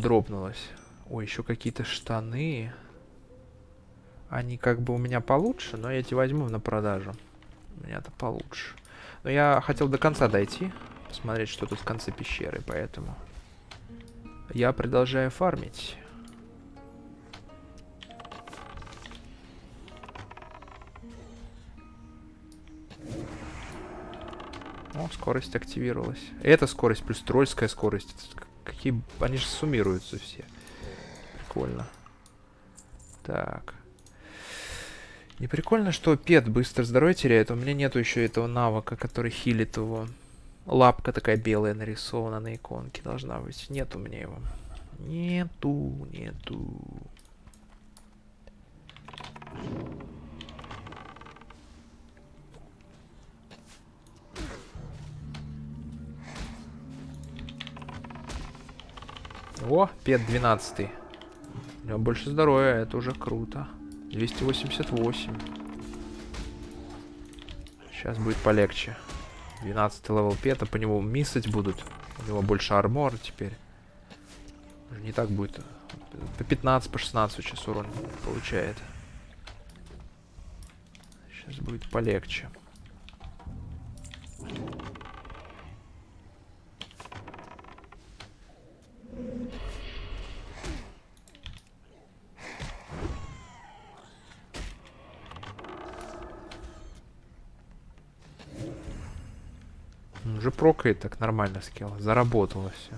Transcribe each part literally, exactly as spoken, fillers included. дропнулась. Ой, еще какие-то штаны. Они как бы у меня получше, но я эти возьму на продажу. У меня-то получше. Но я хотел до конца дойти, посмотреть, что тут в конце пещеры, поэтому я продолжаю фармить. О, скорость активировалась. Эта скорость плюс трольская скорость. Какие... Они же суммируются все. Прикольно. Так. И прикольно, что Пет быстро здоровье теряет. У меня нету еще этого навыка, который хилит его. Лапка такая белая нарисована на иконке. Должна быть. Нет у меня его. Нету, нету. О, Пет двенадцатый. У него больше здоровья, это уже круто. двести восемьдесят восемь. Сейчас будет полегче. двенадцатый левел Пета, по нему миссать будут. У него больше армора теперь. Уже не так будет. По пятнадцать, по шестнадцать сейчас урон получает. Сейчас будет полегче. Уже прокает так нормально скилл. Заработало все.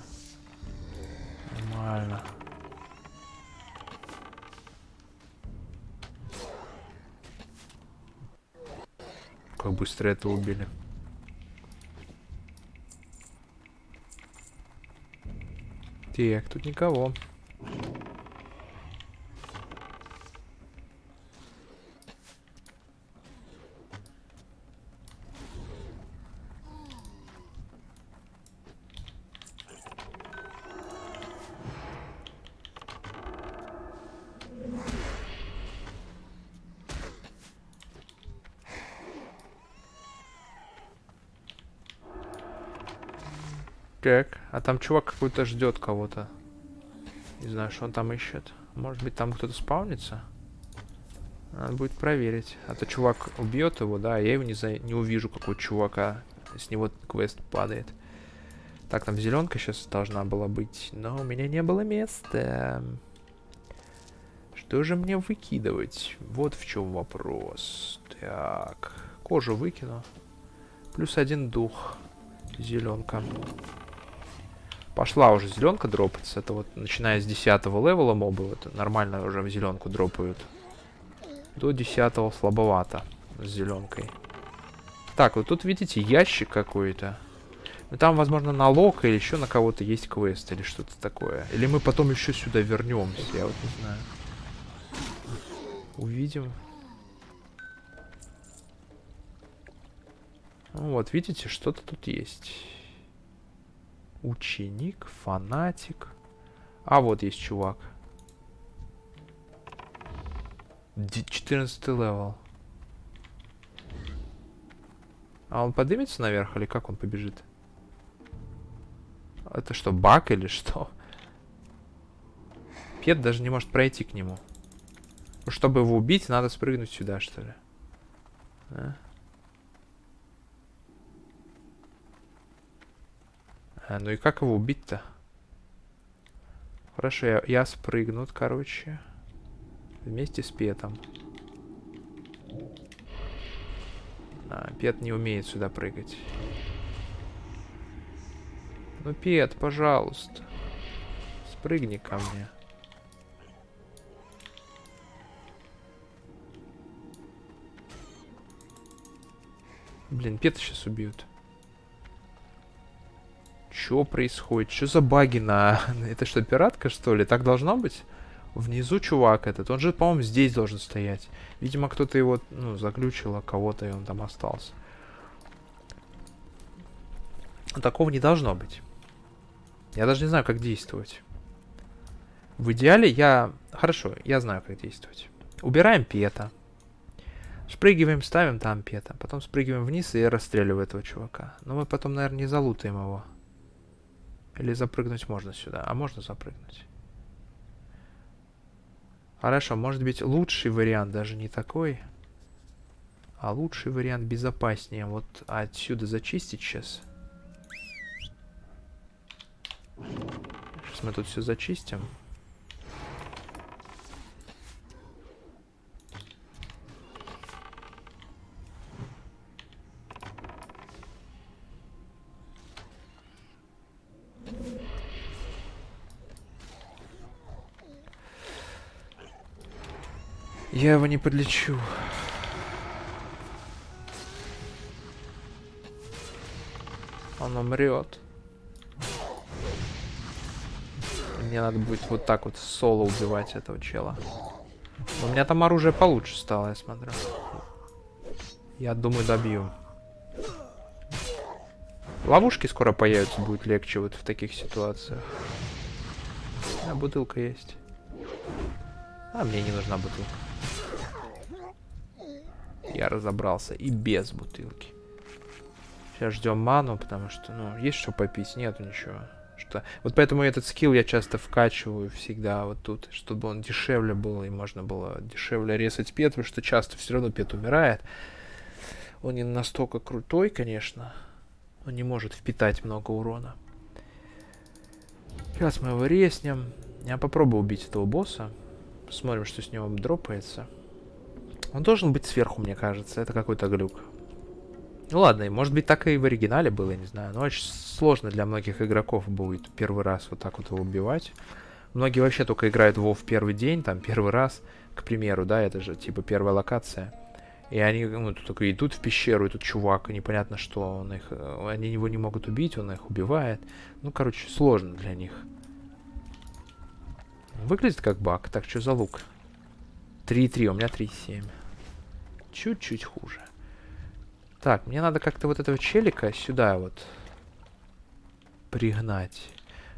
Нормально. Как быстро это убили. Так, тут никого. Так, а там чувак какой-то ждет кого-то. Не знаю, что он там ищет. Может быть, там кто-то спаунится? Надо будет проверить. А то чувак убьет его, да, я его не, за... не увижу, какого чувака. С него квест падает. Так, там зеленка сейчас должна была быть, но у меня не было места. Что же мне выкидывать? Вот в чем вопрос. Так, кожу выкину. Плюс один дух. Зеленка. Пошла уже зеленка дропаться. Это вот начиная с десятого левела моба. Это нормально уже в зеленку дропают. До десятого слабовато с зеленкой. Так, вот тут видите ящик какой-то. Но там, возможно, на Лока или еще на кого-то есть квест или что-то такое. Или мы потом еще сюда вернемся, я вот не знаю. Увидим. Вот, видите, что-то тут есть. Ученик, фанатик. А вот есть чувак. четырнадцатый левел. А он поднимется наверх или как он побежит? Это что, баг или что? Пет даже не может пройти к нему. Чтобы его убить, надо спрыгнуть сюда, что ли? А? А, ну и как его убить-то? Хорошо, я, я спрыгну, короче. Вместе с Петом. А, Пет не умеет сюда прыгать. Ну, Пет, пожалуйста. Спрыгни ко мне. Блин, Пета сейчас убьют. Что происходит? Что за баги на... Это что, пиратка, что ли? Так должно быть? Внизу чувак этот. Он же, по-моему, здесь должен стоять. Видимо, кто-то его, ну, заключил, а кого-то, и он там остался. Но такого не должно быть. Я даже не знаю, как действовать. В идеале я... Хорошо, я знаю, как действовать. Убираем Пета. Спрыгиваем, ставим там Пета. Потом спрыгиваем вниз и расстреливаем этого чувака. Но мы потом, наверное, не залутаем его. Или запрыгнуть можно сюда? А можно запрыгнуть. Хорошо, может быть, лучший вариант даже не такой. А лучший вариант безопаснее. Вот отсюда зачистить сейчас. Сейчас мы тут все зачистим. Я его не подлечу. Он умрет. Мне надо будет вот так вот соло убивать этого чела. Но у меня там оружие получше стало, я смотрю. Я думаю, добью. Ловушки скоро появятся, будет легче вот в таких ситуациях. А, бутылка есть. А, мне не нужна бутылка. Я разобрался и без бутылки. Сейчас ждем ману, потому что, ну, есть что попить? Нету ничего. Что... Вот поэтому этот скилл я часто вкачиваю всегда вот тут, чтобы он дешевле был, и можно было дешевле резать пет, потому что часто все равно пет умирает. Он не настолько крутой, конечно. Он не может впитать много урона. Сейчас мы его резнем. Я попробую убить этого босса. Посмотрим, что с него дропается. Он должен быть сверху, мне кажется. Это какой-то глюк. Ну ладно, может быть, так и в оригинале было, я не знаю. Но очень сложно для многих игроков будет первый раз вот так вот его убивать. Многие вообще только играют в WoW первый день, там, первый раз, к примеру, да, это же, типа, первая локация. И они, ну, тут только идут в пещеру, и тут чувак, и непонятно что, он их, они его не могут убить, он их убивает. Ну, короче, сложно для них. Выглядит как баг. Так, что за лук? три и три, у меня три и семь. Чуть-чуть хуже. Так, мне надо как-то вот этого челика сюда вот пригнать.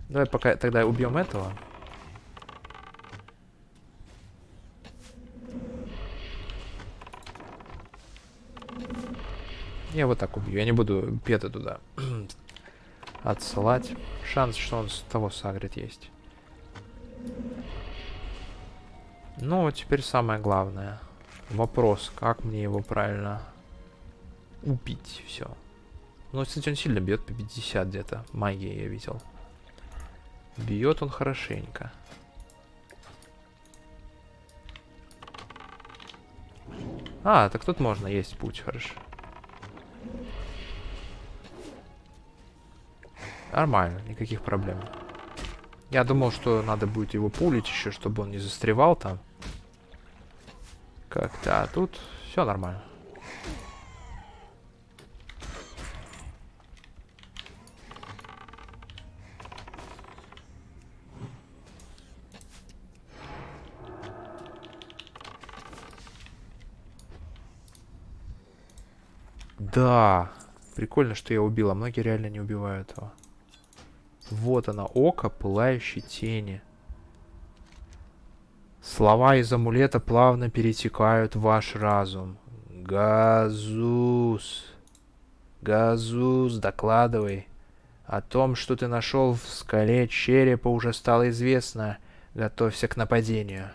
Давай пока тогда убьем этого. Я вот так убью. Я не буду пета туда отсылать. Шанс, что он с того сагрит, есть. Ну, теперь самое главное. Вопрос, как мне его правильно убить, все. Ну, кстати, он сильно бьет, по пятьдесят где-то. Магии я видел. Бьет он хорошенько. А, так тут можно есть путь, хорошо. Нормально, никаких проблем. Я думал, что надо будет его пулить еще, чтобы он не застревал там. Как-то, а тут все нормально. Да, прикольно, что я убил, а многие реально не убивают его. Вот она, око пылающей тени. Слова из амулета плавно перетекают в ваш разум. Газус. Газус, докладывай. О том, что ты нашел в скале черепа, уже стало известно. Готовься к нападению.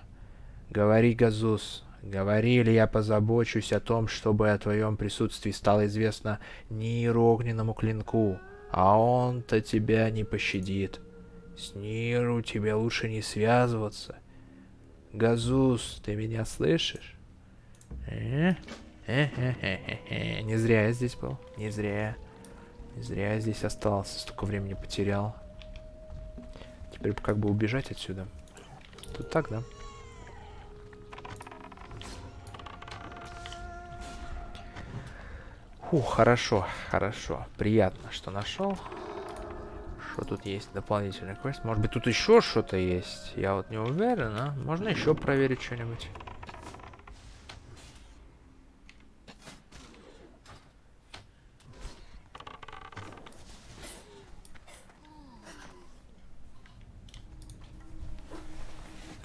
Говори, Газус. Говори, или я позабочусь о том, чтобы о твоем присутствии стало известно Ниру огненному клинку. А он-то тебя не пощадит. С Ниру тебе лучше не связываться. Газус, ты меня слышишь? Не зря я здесь был. Не зря. Не зря я здесь остался. Столько времени потерял. Теперь как бы убежать отсюда. Тут так, да? Фу, хорошо, хорошо. Приятно, что нашел. Что тут есть? Дополнительный квест. Может быть, тут еще что-то есть? Я вот не уверен, а? Можно еще проверить что-нибудь.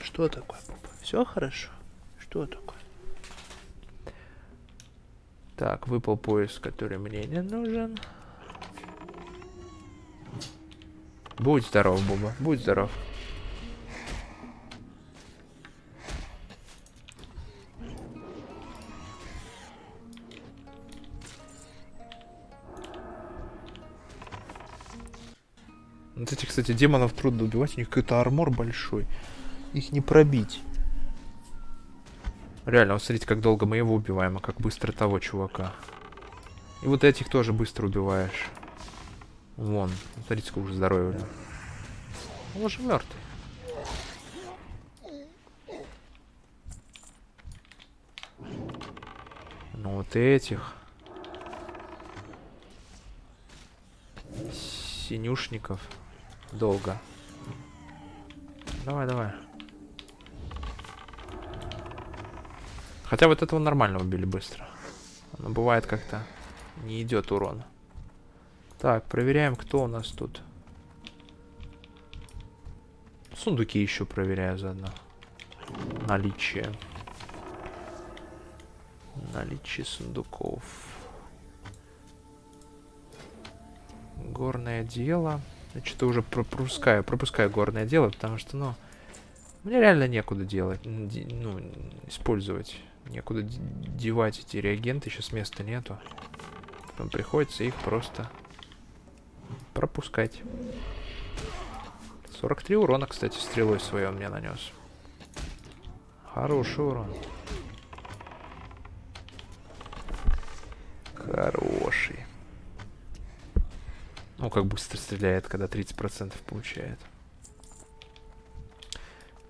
Что такое, папа? Все хорошо? Что такое? Так, выпал пояс, который мне не нужен. Будь здоров, Буба, будь здоров. Вот эти, кстати, демонов трудно убивать, у них какой-то армор большой. Их не пробить. Реально, вот смотрите, как долго мы его убиваем, а как быстро того чувака. И вот этих тоже быстро убиваешь. Вон, смотрите, сколько уже здоровья у него. Он же мертвый. Ну вот этих синюшников долго. Давай, давай. Хотя вот этого нормально убили быстро. Но бывает как-то не идет урон. Так, проверяем, кто у нас тут. Сундуки еще проверяю заодно. Наличие. Наличие сундуков. Горное дело. Я что-то уже пропускаю, пропускаю горное дело, потому что, ну, мне реально некуда делать, ну, использовать. Некуда девать эти реагенты, сейчас места нету. Потом приходится их просто пропускать. сорок три урона, кстати, стрелой своей он мне нанес. Хороший урон. Хороший. Ну, как быстро стреляет, когда тридцать процентов получает.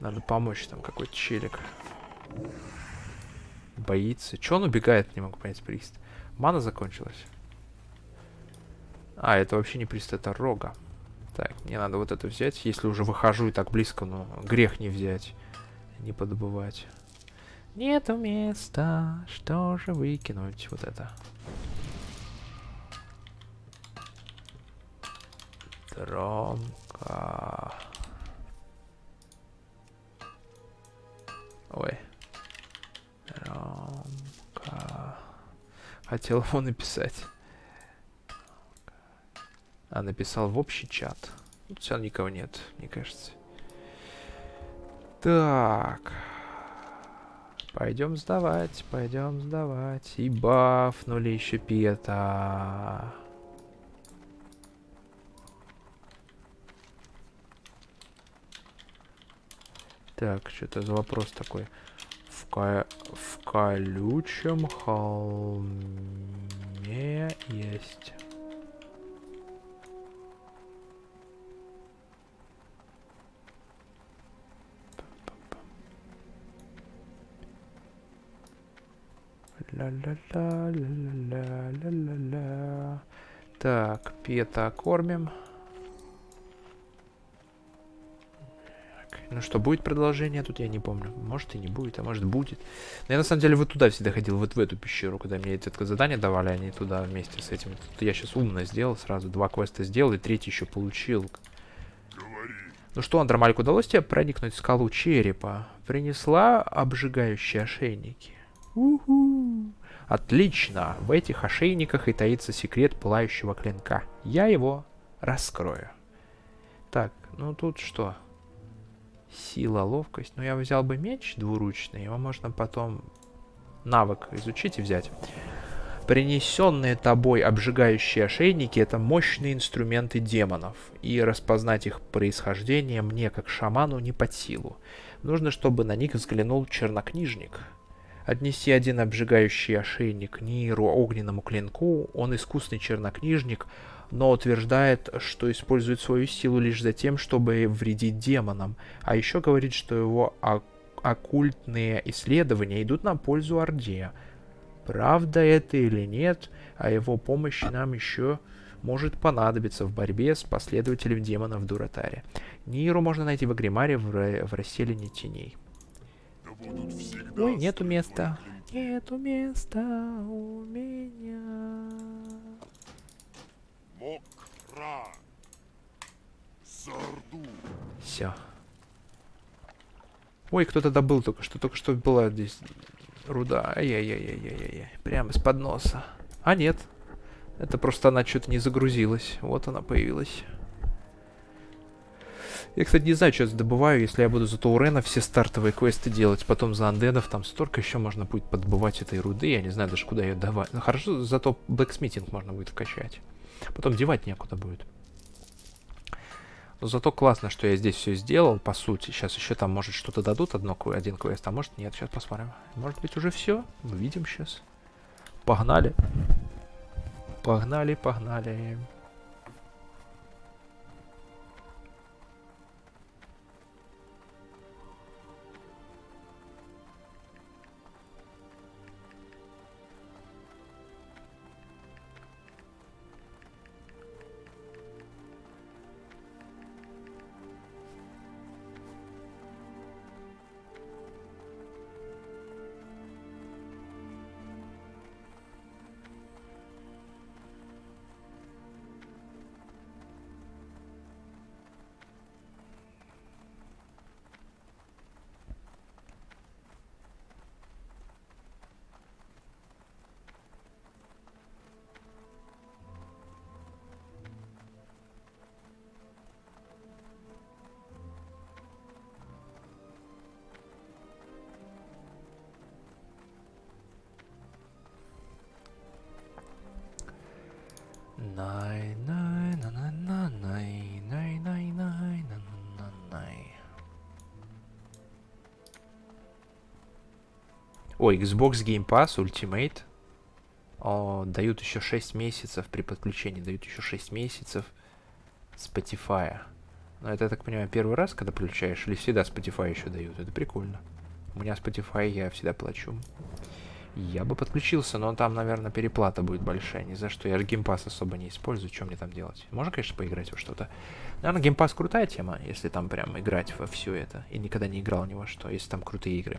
Надо помочь, там какой-то челик. Боится. Че он убегает, не могу понять, прист. Мана закончилась. А, это вообще не прист, это рога. Так, мне надо вот это взять. Если уже выхожу и так близко, ну, грех не взять. Не подобывать. Нету места, что же выкинуть вот это. Тромка. Ой. Тромка. Хотел его написать. А написал в общий чат. Тут все никого нет, мне кажется. Так. Пойдем сдавать, пойдем сдавать. И бафнули еще пета. Так, что-то за вопрос такой. В, ко... в колючем холме есть. Ла-ла-ла-ла-ла-ла-ла-ла. Так, пета кормим. Ну что, будет продолжение? Тут я не помню. Может и не будет, а может будет. Но я на самом деле вот туда всегда ходил, вот в эту пещеру, когда мне это задание давали, они туда вместе с этим. Тут я сейчас умно сделал, сразу два квеста сделал и третий еще получил. Говори. Ну что, Андромалик, удалось тебе проникнуть в скалу черепа? Принесла обжигающие ошейники. У-ху. Отлично, в этих ошейниках и таится секрет пылающего клинка. Я его раскрою. Так, ну тут что? Сила, ловкость. Ну, я взял бы меч двуручный. Его можно потом навык изучить и взять. Принесенные тобой обжигающие ошейники — это мощные инструменты демонов. И распознать их происхождение мне, как шаману, не под силу. Нужно, чтобы на них взглянул чернокнижник. Отнеси один обжигающий ошейник Ниру огненному клинку. Он искусный чернокнижник, но утверждает, что использует свою силу лишь за тем, чтобы вредить демонам. А еще говорит, что его оккультные исследования идут на пользу Орде. Правда это или нет, а его помощь нам еще может понадобиться в борьбе с последователем демонов в Дуратаре. Ниру можно найти в Агримаре, в, в расселении теней. Ой, нету места. Нету места у меня. Мокра. Зарду. Все. Ой, кто-то добыл только что. Только что была здесь руда. Ай-яй-яй-яй-яй-яй. Прямо из-под носа. А нет. Это просто она что-то не загрузилась. Вот она появилась. Я, кстати, не знаю, что я добываю, если я буду за Таурена все стартовые квесты делать, потом за андедов, там столько еще можно будет подбывать этой руды, я не знаю даже, куда ее давать. Ну хорошо, зато блэксмитинг можно будет вкачать. Потом девать некуда будет. Но зато классно, что я здесь все сделал, по сути. Сейчас еще там, может, что-то дадут, одно, один квест, а может, нет. Сейчас посмотрим. Может быть, уже все? Увидим сейчас. Погнали. Погнали, погнали. О, Xbox Game Pass Ultimate. О, дают еще шесть месяцев при подключении. Дают еще шесть месяцев Spotify. Но это, я так понимаю, первый раз, когда включаешь? Или всегда Spotify еще дают? Это прикольно. У меня Spotify, я всегда плачу. Я бы подключился, но там, наверное, переплата будет большая. Ни за что. Я же Game Pass особо не использую. Что мне там делать? Можно, конечно, поиграть во что-то. Наверное, Game Pass крутая тема, если там прям играть во все это. И никогда не играл ни во что, если там крутые игры.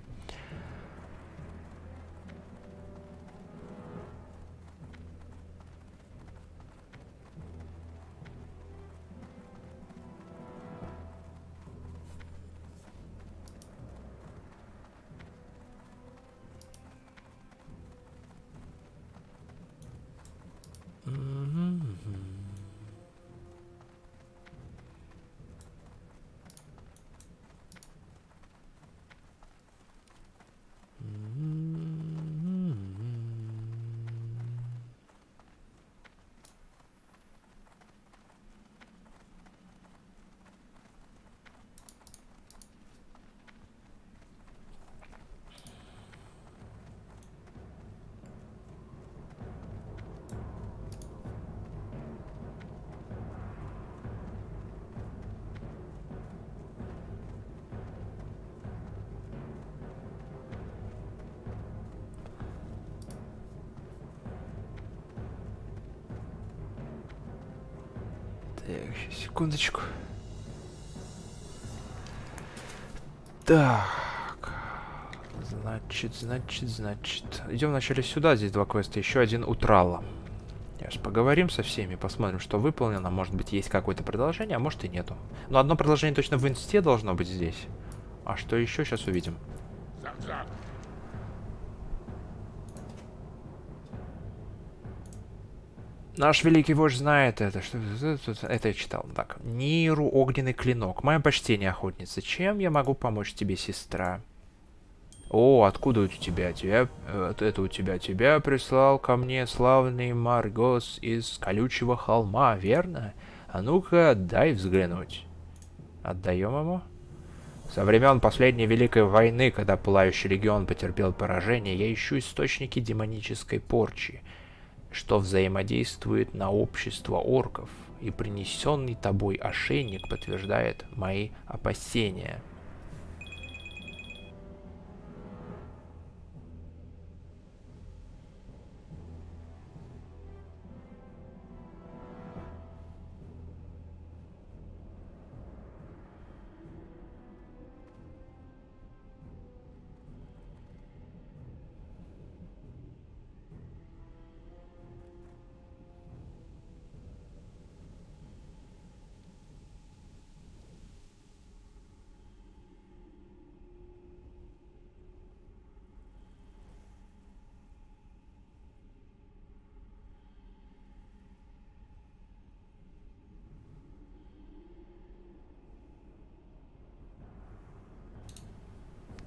Секундочку. Так. Значит, значит, значит. Идем вначале сюда. Здесь два квеста. Еще один утрала. Сейчас поговорим со всеми. Посмотрим, что выполнено. Может быть, есть какое-то продолжение, а может и нету. Но одно продолжение точно в инсте должно быть здесь. А что еще? Сейчас увидим. Наш великий вождь знает это. Что это я читал. Так. Ниру, огненный клинок. Мое почтение, охотница. Чем я могу помочь тебе, сестра? О, откуда у тебя? тебя... Это у тебя. Тебя прислал ко мне славный Маргос из колючего холма, верно? А ну-ка, дай взглянуть. Отдаем ему? Со времен последней Великой войны, когда Пылающий Легион потерпел поражение, я ищу источники демонической порчи, что взаимодействует на общество орков, и принесенный тобой ошейник подтверждает мои опасения.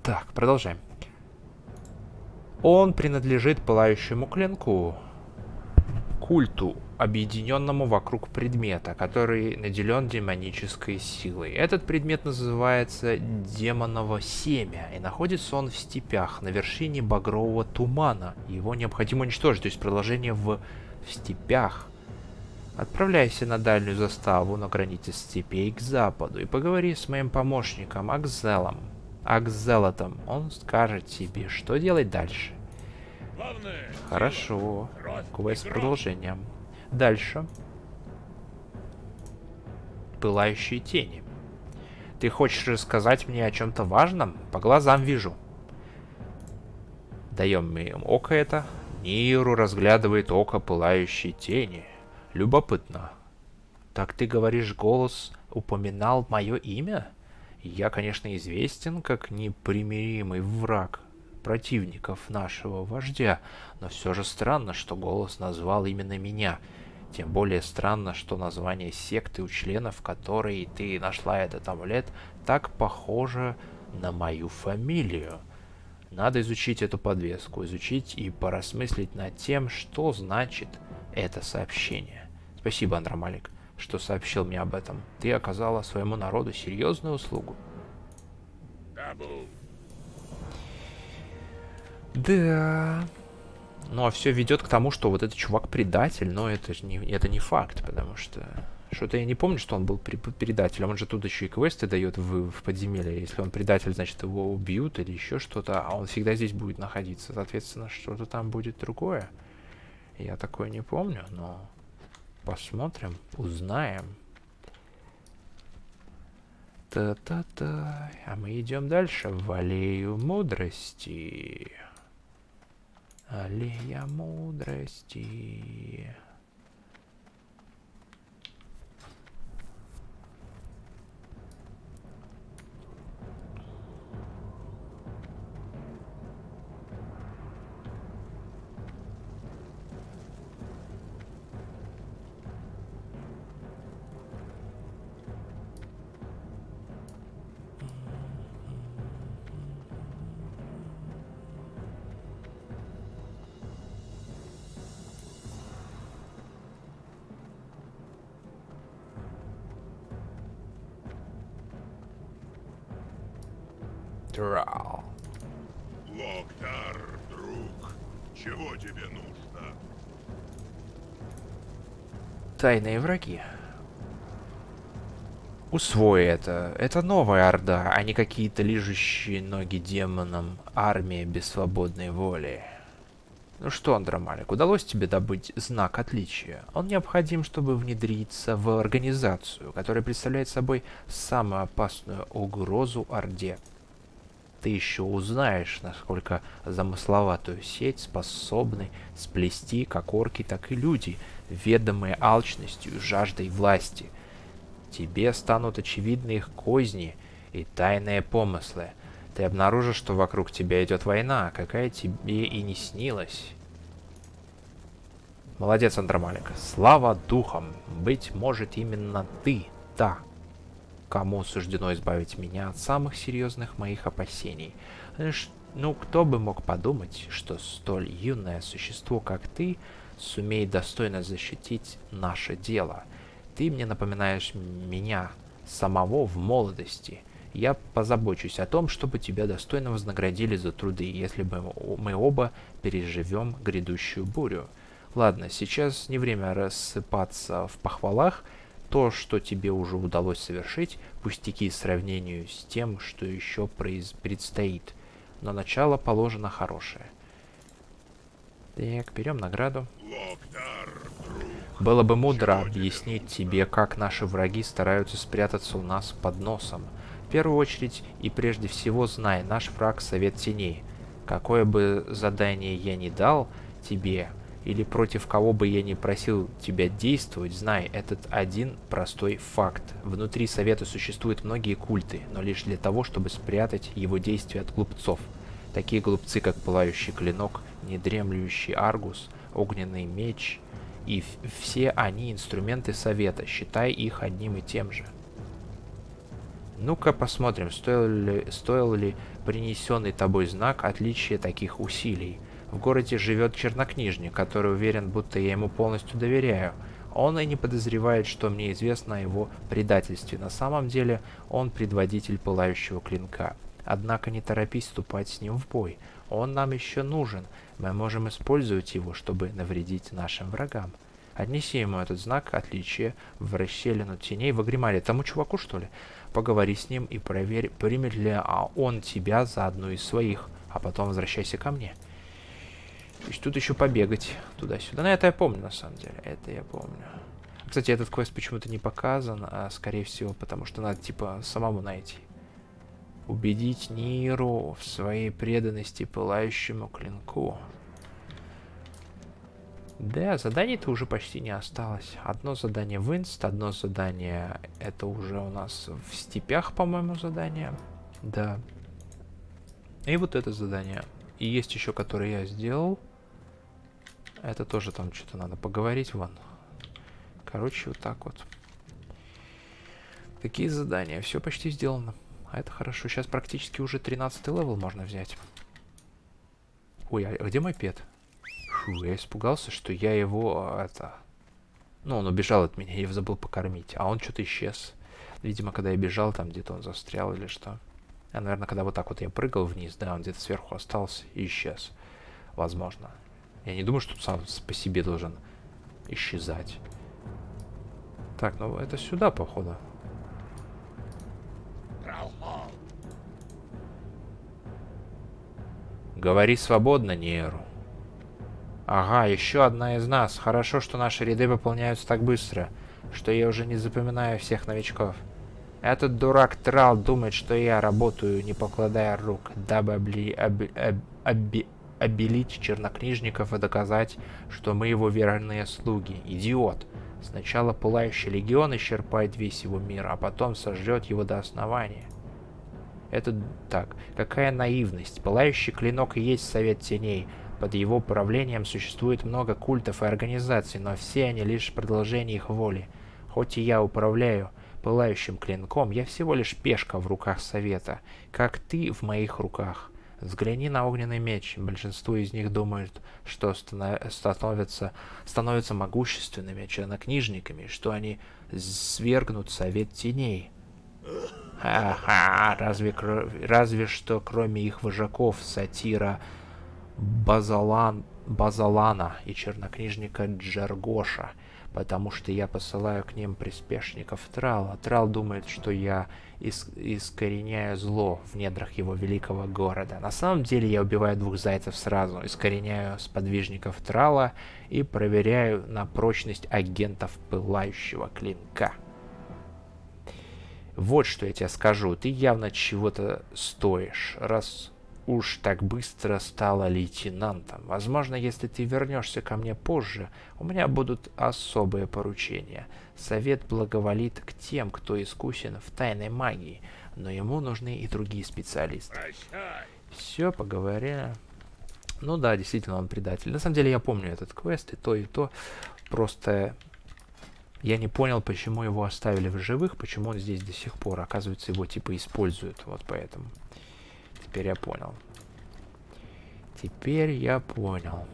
Так, продолжаем. Он принадлежит пылающему клинку, культу, объединенному вокруг предмета, который наделен демонической силой. Этот предмет называется демоново семя, и находится он в степях, на вершине багрового тумана. Его необходимо уничтожить, то есть продолжение в, в степях. Отправляйся на дальнюю заставу на границе степей к западу и поговори с моим помощником Акзелом. Акзелотом. Он скажет тебе, что делать дальше. Главное, хорошо. Квест с продолжением. Дальше. Пылающие тени. Ты хочешь рассказать мне о чем-то важном? По глазам вижу. Даем мы им око это. Ниру разглядывает око пылающей тени. Любопытно. Так ты говоришь, голос упоминал мое имя? Я, конечно, известен как непримиримый враг противников нашего вождя, но все же странно, что голос назвал именно меня. Тем более странно, что название секты, у членов которой ты нашла этот амулет, так похоже на мою фамилию. Надо изучить эту подвеску, изучить и поразмыслить над тем, что значит это сообщение. Спасибо, Андромалик, что сообщил мне об этом. Ты оказала своему народу серьезную услугу. Да. Ну а все ведет к тому, что вот этот чувак предатель, но это же не, это не факт, потому что... Что-то я не помню, что он был предателем. Он же тут еще и квесты дает в, в подземелье. Если он предатель, значит его убьют или еще что-то, а он всегда здесь будет находиться. Соответственно, что-то там будет другое. Я такое не помню, но... Посмотрим, узнаем. Та-та-та. А мы идем дальше. В аллею мудрости. Аллея мудрости. Локтар, друг, чего тебе нужно? Тайные враги. Усвой это. Это новая орда, а не какие-то лижущие ноги демонам армия без свободной воли. Ну что, Андромалик, удалось тебе добыть знак отличия? Он необходим, чтобы внедриться в организацию, которая представляет собой самую опасную угрозу орде. Ты еще узнаешь, насколько замысловатую сеть способны сплести как орки, так и люди, ведомые алчностью и жаждой власти. Тебе станут очевидны их козни и тайные помыслы. Ты обнаружишь, что вокруг тебя идет война, какая тебе и не снилась. Молодец, Андромалик. Слава духам. Быть может, именно ты та, кому суждено избавить меня от самых серьезных моих опасений. Ну, кто бы мог подумать, что столь юное существо, как ты, сумеет достойно защитить наше дело. Ты мне напоминаешь меня самого в молодости. Я позабочусь о том, чтобы тебя достойно вознаградили за труды, если бы мы оба переживем грядущую бурю. Ладно, сейчас не время рассыпаться в похвалах. То, что тебе уже удалось совершить, пустяки в сравнении с тем, что еще произ... предстоит. Но начало положено хорошее. Так, берем награду. Было бы мудро объяснить тебе, как наши враги стараются спрятаться у нас под носом. В первую очередь и прежде всего знай, наш враг — Совет Теней. Какое бы задание я ни дал тебе... или против кого бы я ни просил тебя действовать, знай этот один простой факт. Внутри Совета существуют многие культы, но лишь для того, чтобы спрятать его действия от глупцов. Такие глупцы, как Пылающий Клинок, Недремлющий Аргус, Огненный Меч, и все они инструменты Совета, считай их одним и тем же. Ну-ка посмотрим, стоил ли, стоил ли принесенный тобой знак отличия таких усилий. В городе живет чернокнижник, который уверен, будто я ему полностью доверяю. Он и не подозревает, что мне известно о его предательстве. На самом деле он предводитель пылающего клинка. Однако не торопись вступать с ним в бой. Он нам еще нужен. Мы можем использовать его, чтобы навредить нашим врагам. Отнеси ему этот знак отличия в расщелину теней в Агримале. Тому чуваку, что ли? Поговори с ним и проверь, примет ли он тебя за одну из своих. А потом возвращайся ко мне. То есть тут еще побегать туда-сюда. Ну, это я помню, на самом деле. Это я помню. Кстати, этот квест почему-то не показан, а, скорее всего, потому что надо, типа, самому найти. Убедить Ниру в своей преданности пылающему клинку. Да, заданий-то уже почти не осталось. Одно задание в Инст, одно задание... Это уже у нас в степях, по-моему, задание. Да. И вот это задание. И есть еще, которое я сделал. Это тоже там что-то надо поговорить, вон. Короче, вот так вот. Такие задания. Все почти сделано. А это хорошо. Сейчас практически уже тринадцатый левел можно взять. Ой, а где мой пет? Фу, я испугался, что я его... это... Ну, он убежал от меня, я его забыл покормить. А он что-то исчез. Видимо, когда я бежал, там где-то он застрял или что. А, наверное, когда вот так вот я прыгал вниз, да, он где-то сверху остался и исчез. Возможно. Я не думаю, что он сам по себе должен исчезать. Так, ну это сюда, походу. Говори свободно, Нейру. Ага, еще одна из нас. Хорошо, что наши ряды пополняются так быстро, что я уже не запоминаю всех новичков. Этот дурак Трал думает, что я работаю, не покладая рук, дабы обли... об... Об... Об... обелить чернокнижников и доказать, что мы его верные слуги. Идиот. Сначала пылающий легион исчерпает весь его мир, а потом сожрет его до основания. Это так. Какая наивность. Пылающий клинок и есть совет теней. Под его правлением существует много культов и организаций, но все они лишь продолжение их воли. Хоть и я управляю пылающим клинком, я всего лишь пешка в руках совета, как ты в моих руках. Взгляни на огненный меч. Большинство из них думают, что становятся, становятся могущественными чернокнижниками, что они свергнут совет теней. Ха-ха, разве, разве что кроме их вожаков, сатира Базалан, Базалана и чернокнижника Джаргоша. Потому что я посылаю к ним приспешников Трала. Трал думает, что я иск искореняю зло в недрах его великого города. На самом деле я убиваю двух зайцев сразу. Искореняю сподвижников Трала и проверяю на прочность агентов пылающего клинка. Вот что я тебе скажу. Ты явно чего-то стоишь, раз... Уж так быстро стала лейтенантом. Возможно, если ты вернешься ко мне позже, у меня будут особые поручения. Совет благоволит к тем, кто искусен в тайной магии, но ему нужны и другие специалисты. Все, поговорили. Ну да, действительно, он предатель. На самом деле, я помню этот квест, и то, и то. Просто я не понял, почему его оставили в живых, почему он здесь до сих пор. Оказывается, его типа используют, вот поэтому... Теперь я понял. Теперь я понял.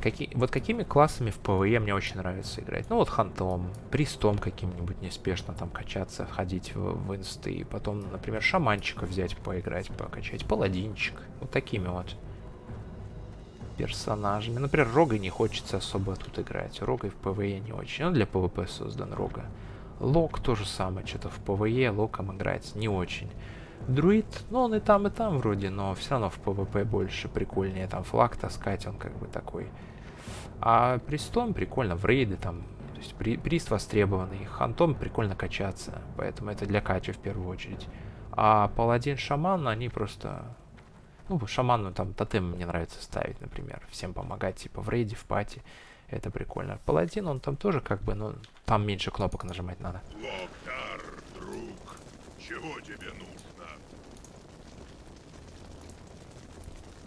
Какие, вот какими классами в ПВЕ мне очень нравится играть. Ну вот хантом, пристом каким-нибудь неспешно там качаться, ходить в, в инсты. И потом, например, шаманчика взять, поиграть, покачать. Паладинчик. Вот такими вот персонажами. Например, Рогой не хочется особо тут играть. Рогой в ПВЕ не очень. Он для ПВП создан, Рога. Лок тоже самое. Что-то в ПВЕ Локом играть не очень. Друид, ну он и там, и там вроде, но все равно в ПВП больше прикольнее. Там флаг таскать, он как бы такой. А пристом прикольно в рейды там. То есть при, прист востребованный. Хантом прикольно качаться. Поэтому это для кача в первую очередь. А паладин-шаман, они просто... Ну, шаману там тотем мне нравится ставить, например. Всем помогать, типа, в рейде, в пати. Это прикольно. Паладин, он там тоже как бы, ну, там меньше кнопок нажимать надо. Локтар, друг, чего тебе нужно?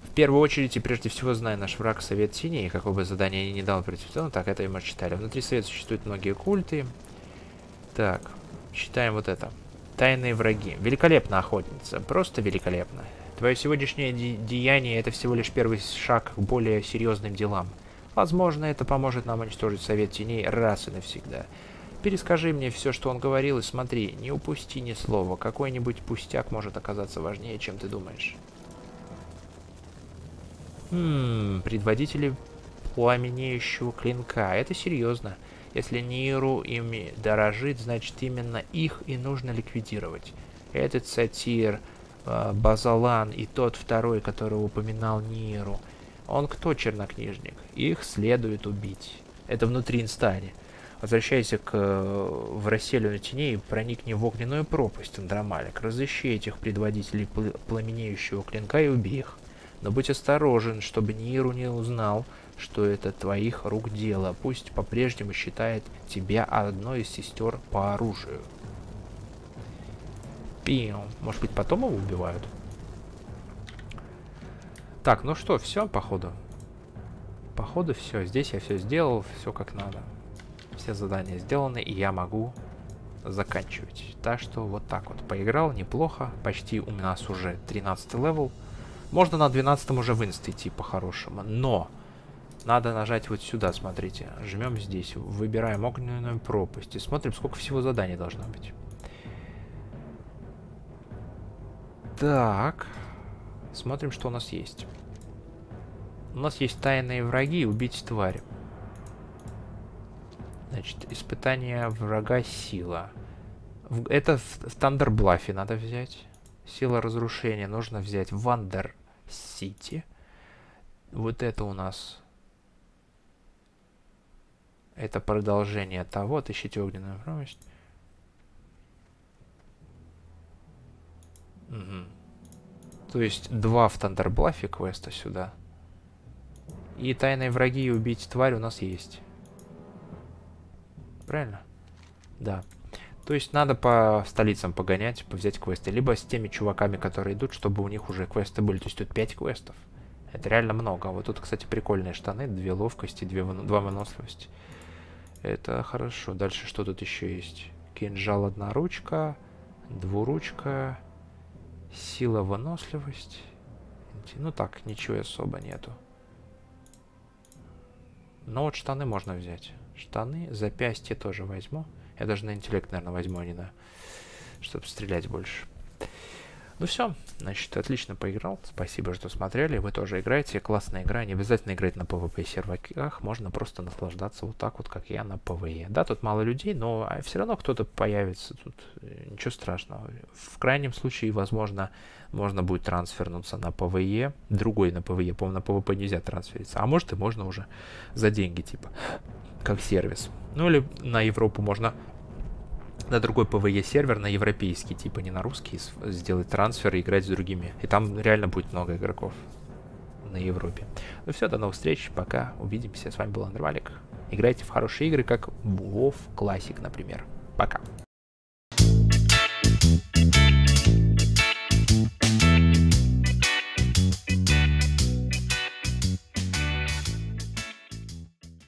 В первую очередь и прежде всего знай наш враг Совет Теней, какое бы задание ни дал противостоянию. Так, это и мы читали. Внутри Совета существуют многие культы. Так, читаем вот это. Тайные враги. Великолепно, охотница. Просто великолепно. Твое сегодняшнее де деяние – это всего лишь первый шаг к более серьезным делам. Возможно, это поможет нам уничтожить Совет Теней раз и навсегда. Перескажи мне все, что он говорил, и смотри, не упусти ни слова. Какой-нибудь пустяк может оказаться важнее, чем ты думаешь. Ммм, предводители пламенеющего клинка. Это серьезно. Если Ниру ими дорожит, значит именно их и нужно ликвидировать. Этот сатир, Базалан и тот второй, которого упоминал Ниру. Он кто, чернокнижник? Их следует убить. Это внутри Инстани. Возвращайся к Врасселину Теней и проникни в огненную пропасть, Андромалик. Разыщи этих предводителей пламенеющего клинка и убей их. Но будь осторожен, чтобы Ниру не узнал, что это твоих рук дело. Пусть по-прежнему считает тебя одной из сестер по оружию. Пиу. Может быть, потом его убивают? Так, ну что, все, походу. Походу, все. Здесь я все сделал, все как надо. Все задания сделаны, и я могу заканчивать. Так что вот так вот. Поиграл неплохо. Почти у нас уже тринадцатый левел. Можно на двенадцатом уже в инст идти по-хорошему. Но надо нажать вот сюда, смотрите. Жмем здесь. Выбираем огненную пропасть. И смотрим, сколько всего заданий должно быть. Так. Смотрим, что у нас есть. У нас есть тайные враги. Убить тварь. Значит, испытание врага сила. Это в Тандерблафе надо взять. Сила разрушения нужно взять в Вандер Сити. Вот это у нас. Это продолжение того. Тащите огненную промощь. Угу. То есть два в Тандерблафе квеста сюда. И тайные враги и убить тварь у нас есть. Правильно? Да. То есть надо по столицам погонять, взять квесты. Либо с теми чуваками, которые идут, чтобы у них уже квесты были. То есть тут пять квестов. Это реально много. Вот тут, кстати, прикольные штаны. Две ловкости, две, два выносливости. Это хорошо. Дальше что тут еще есть? Кинжал одноручка, двуручка, сила, выносливость. Ну так, ничего особо нету. Но вот штаны можно взять. Штаны, запястье тоже возьму. Я даже на интеллект, наверное, возьму, а не на... чтобы стрелять больше. Ну все, значит, отлично поиграл. Спасибо, что смотрели. Вы тоже играете. Классная игра. Не обязательно играть на PvP-серваках. Можно просто наслаждаться вот так вот, как я на PvE. Да, тут мало людей, но все равно кто-то появится. Тут ничего страшного. В крайнем случае, возможно, можно будет трансфернуться на PvE. Другой на PvE. По-моему, на PvP нельзя трансфериться. А может и можно уже за деньги, типа, как сервис. Ну или на Европу можно... на другой ПВЕ сервер, на европейский, типа не на русский, сделать трансфер и играть с другими. И там реально будет много игроков на Европе. Ну все, до новых встреч, пока, увидимся. С вами был Андромалик. Играйте в хорошие игры, как WoW Classic, например. Пока.